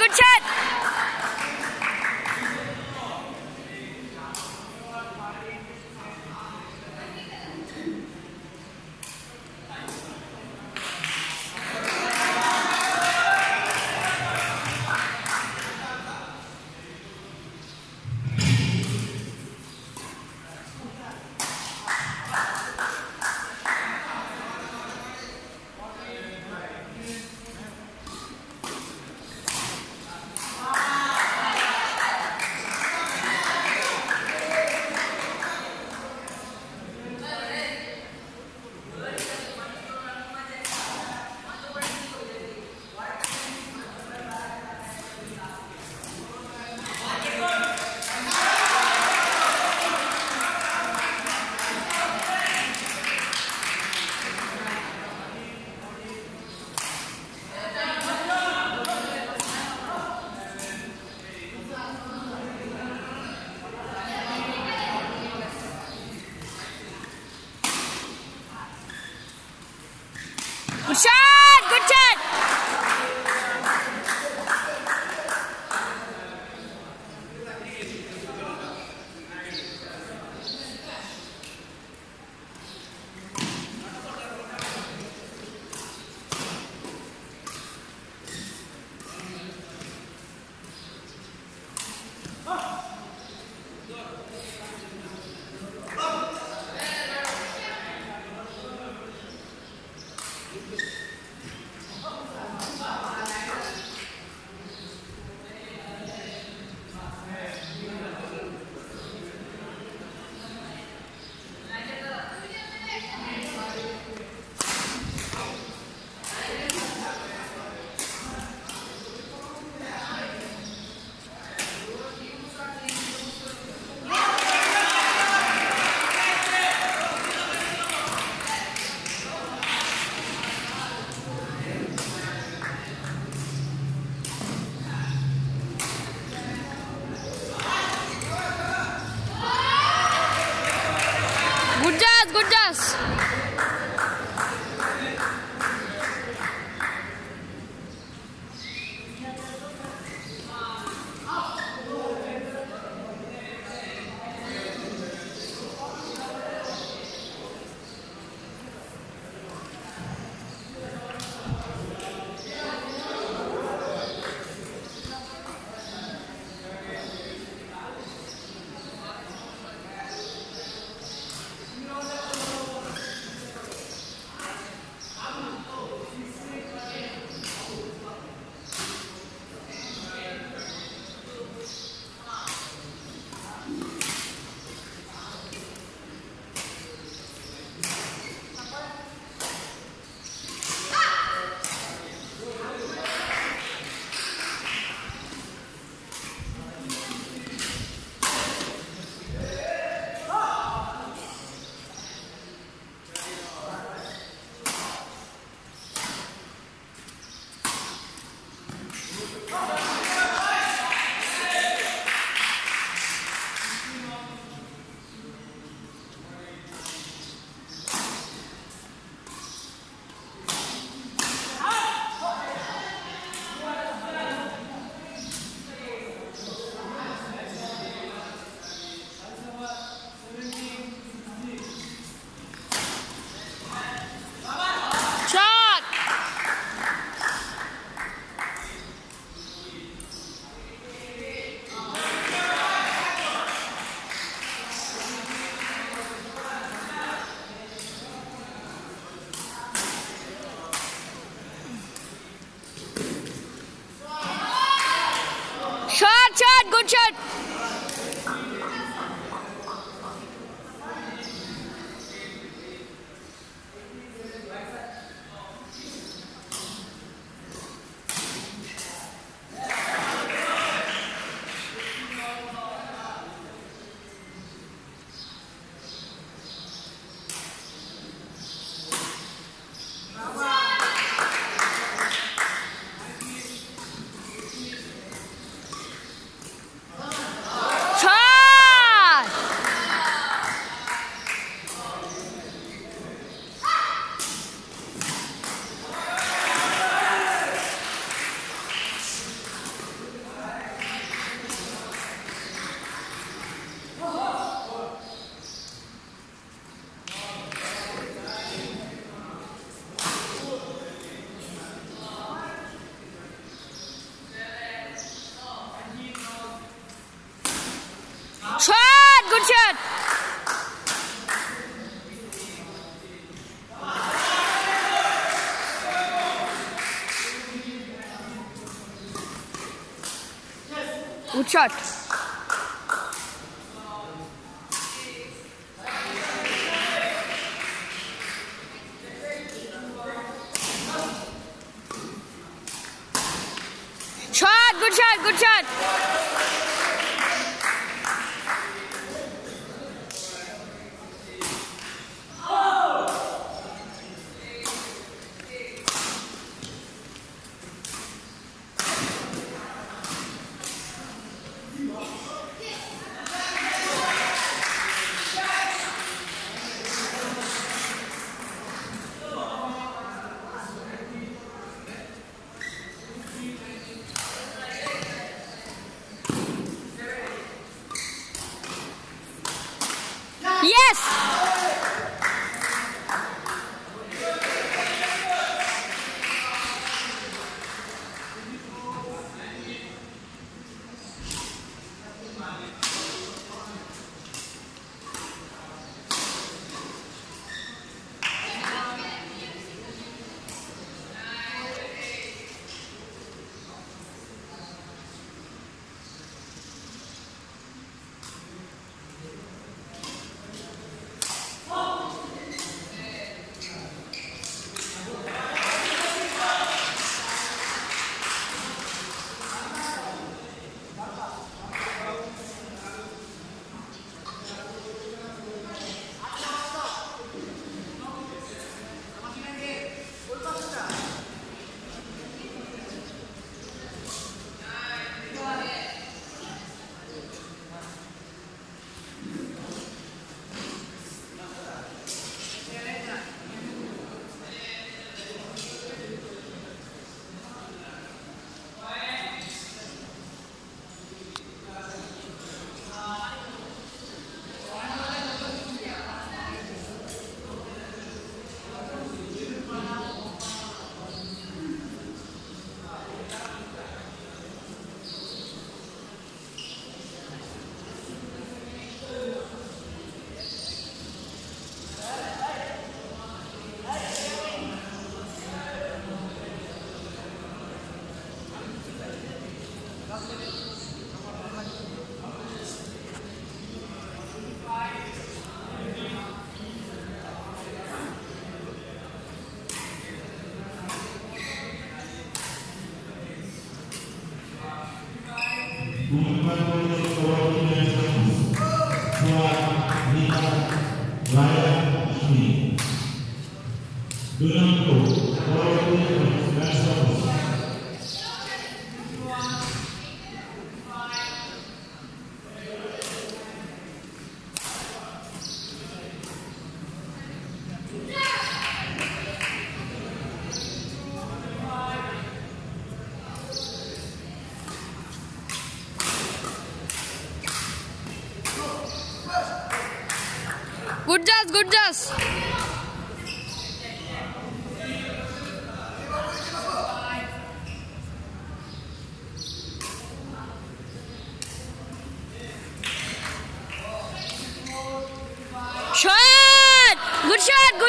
good chat. Good shot! Good shot! Good shot. Chad. Good shot. Shot, good shot, good shot. Good job, good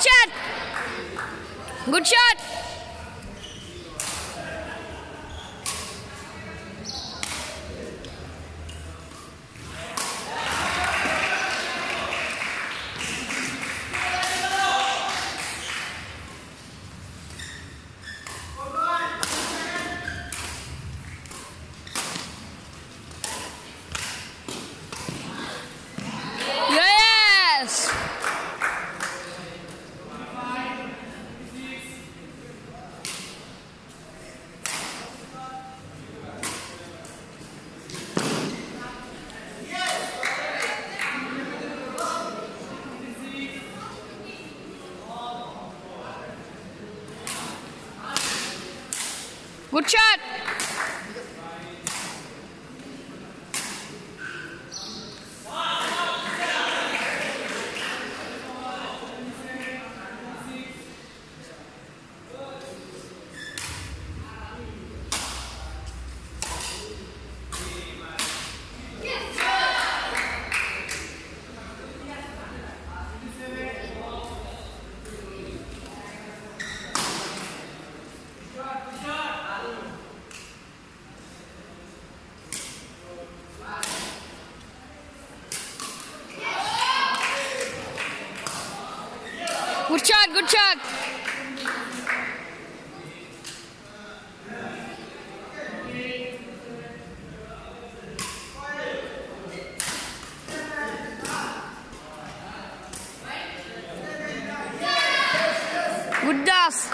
job. Good shot! Good shot! check. Good dust.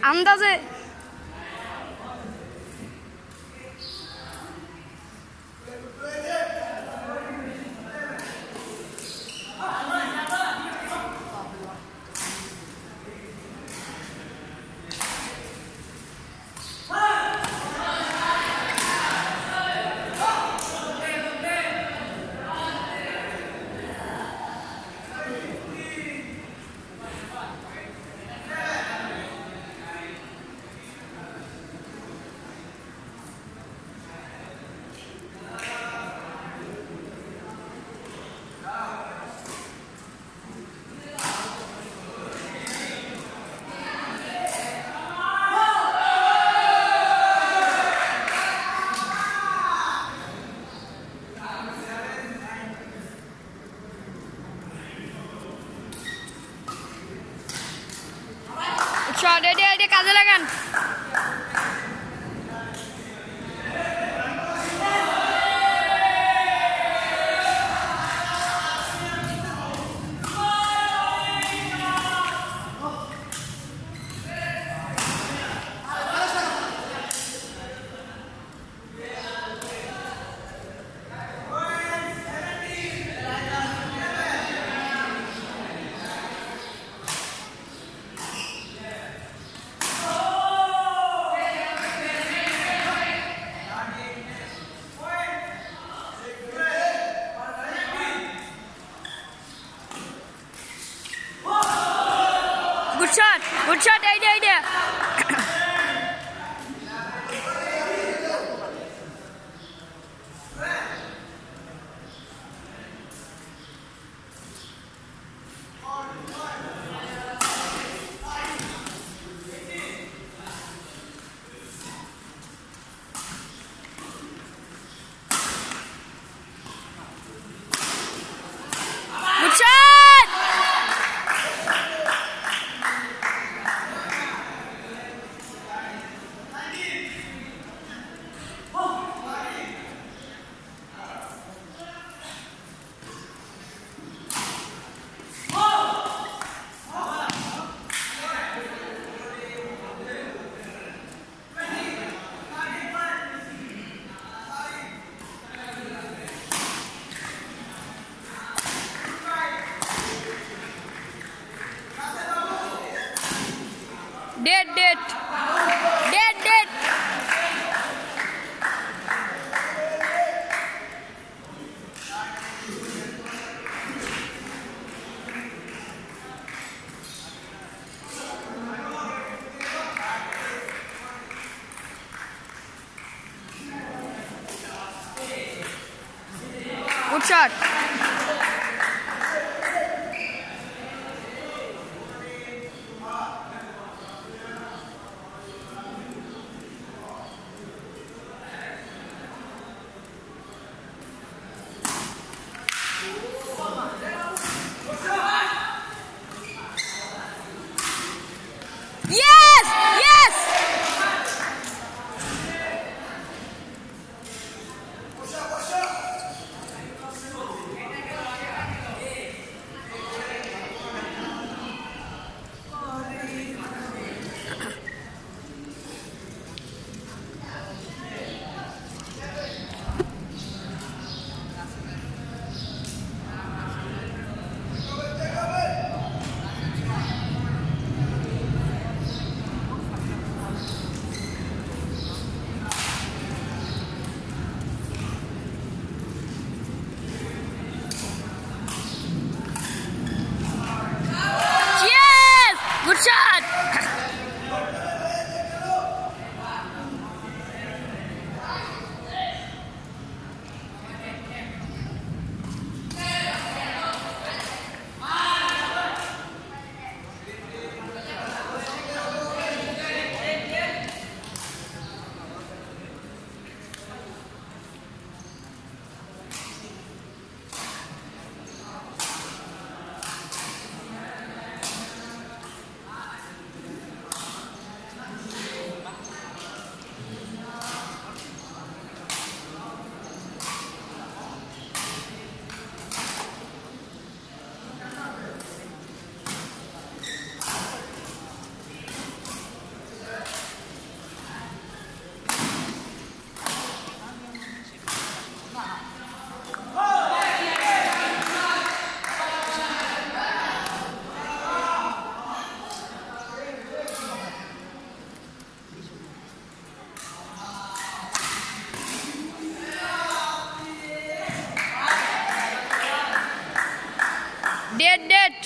안다세. Shot, dia kaze lagan. shot. Dead.